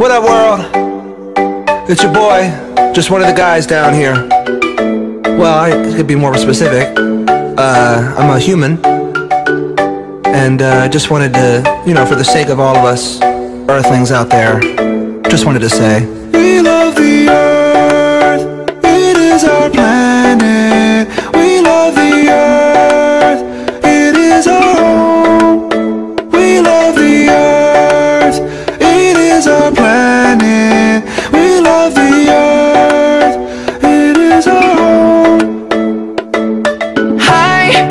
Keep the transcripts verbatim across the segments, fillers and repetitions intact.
What up, world? It's your boy, just one of the guys down here. Well, I could be more specific. Uh, I'm a human. And I uh, just wanted to, you know, for the sake of all of us earthlings out there, just wanted to say, we love the earth, it is our planet. We love the earth, it is our home. We love the earth, it is our planet. We love the earth, it is our home. Hi,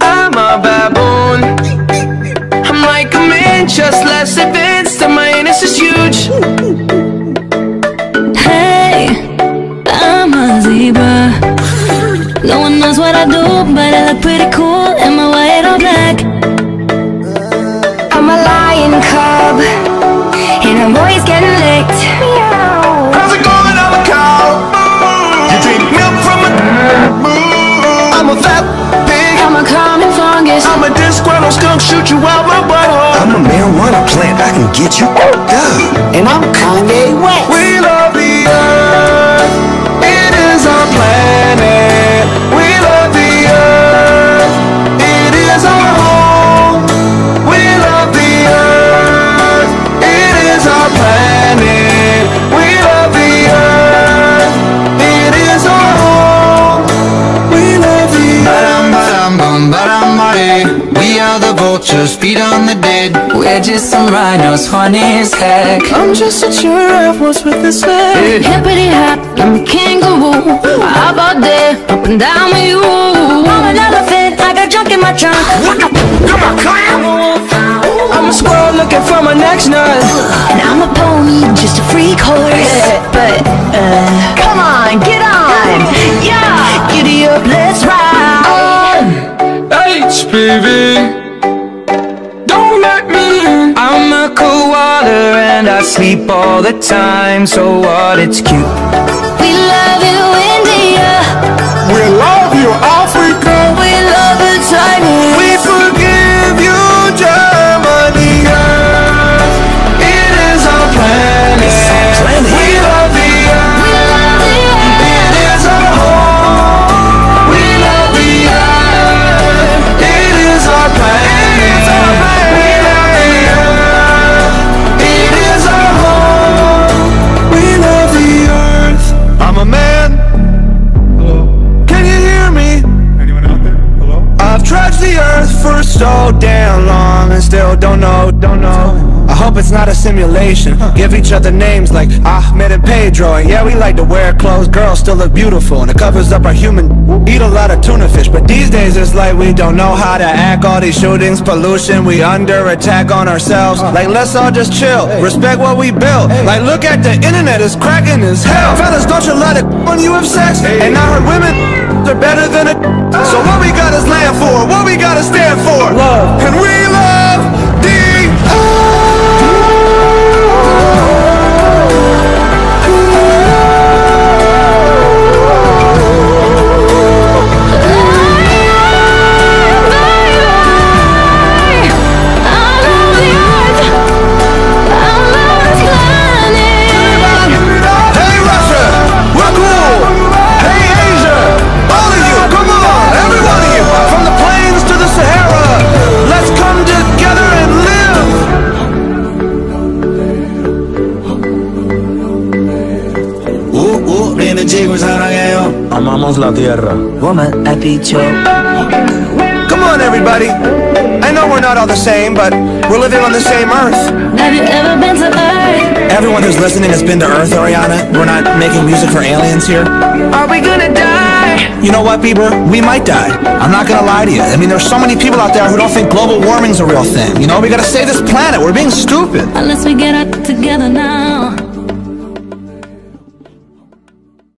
I'm a baboon. I'm like a man, just less advanced, and my anus is huge. No one knows what I do, but I look pretty cool. Am I white or black? I'm a lion cub, and I'm always getting licked. How's it going? I'm a cow. You drink milk from a moo. I'm a fat pig. I'm a common fungus. I'm a disgruntled skunk. Shoot you out my butthole. I'm a marijuana plant. I can get you. Duh. And I'm Kanye West. We love the earth. It is our planet. Just feed on the dead. We're just some rhinos, funny as heck. I'm just a giraffe, what's with this leg? Hippity hop, I'm a kangaroo. How about that? Up and down with you. I'm an elephant, I got junk in my trunk. What the f***? I'm a clam. I'm a squirrel looking for my next nut. And I'm a pony, just a freak horse. But, uh, come on, get on. Yeah, giddy up, let's ride. I'm H P V. I'm a koala and I sleep all the time, so what, it's cute. We love you, India. We love you, Africa. We love the Chinese. We forgive you, Germany. It is our planet. We love the earth. We love the earth. It is our home. We love the earth. It is our planet. First all damn long and still don't know, don't know. I hope it's not a simulation. Give each other names like Ahmed and Pedro. And yeah, we like to wear clothes, girls still look beautiful, and it covers up our human. Eat a lot of tuna fish, but these days it's like we don't know how to act. All these shootings, pollution, we under attack on ourselves. Like, let's all just chill, respect what we built. Like, look at the internet, it's cracking as hell. Fellas, don't you let it when you have sex. And I heard women are better than a. So what we gotta land for, what we gotta stand for, love. And we love the earth. I love the earth. I love the planet. Hey Russia, we're cool. Hey Asia, all of you, come on. From the plains to the Sahara, let's come together and live. Uh, uh, viene chico y sarageo. Amamos la tierra. Woman, I beat you. Come on, everybody. I know we're not all the same, but we're living on the same earth. Have you ever been to Earth? Everyone who's listening has been to Earth, Ariana. We're not making music for aliens here. Are we gonna die? You know what, Bieber? We might die. I'm not gonna lie to you. I mean, there's so many people out there who don't think global warming's a real thing. You know, we gotta save this planet. We're being stupid. Unless we get up together now.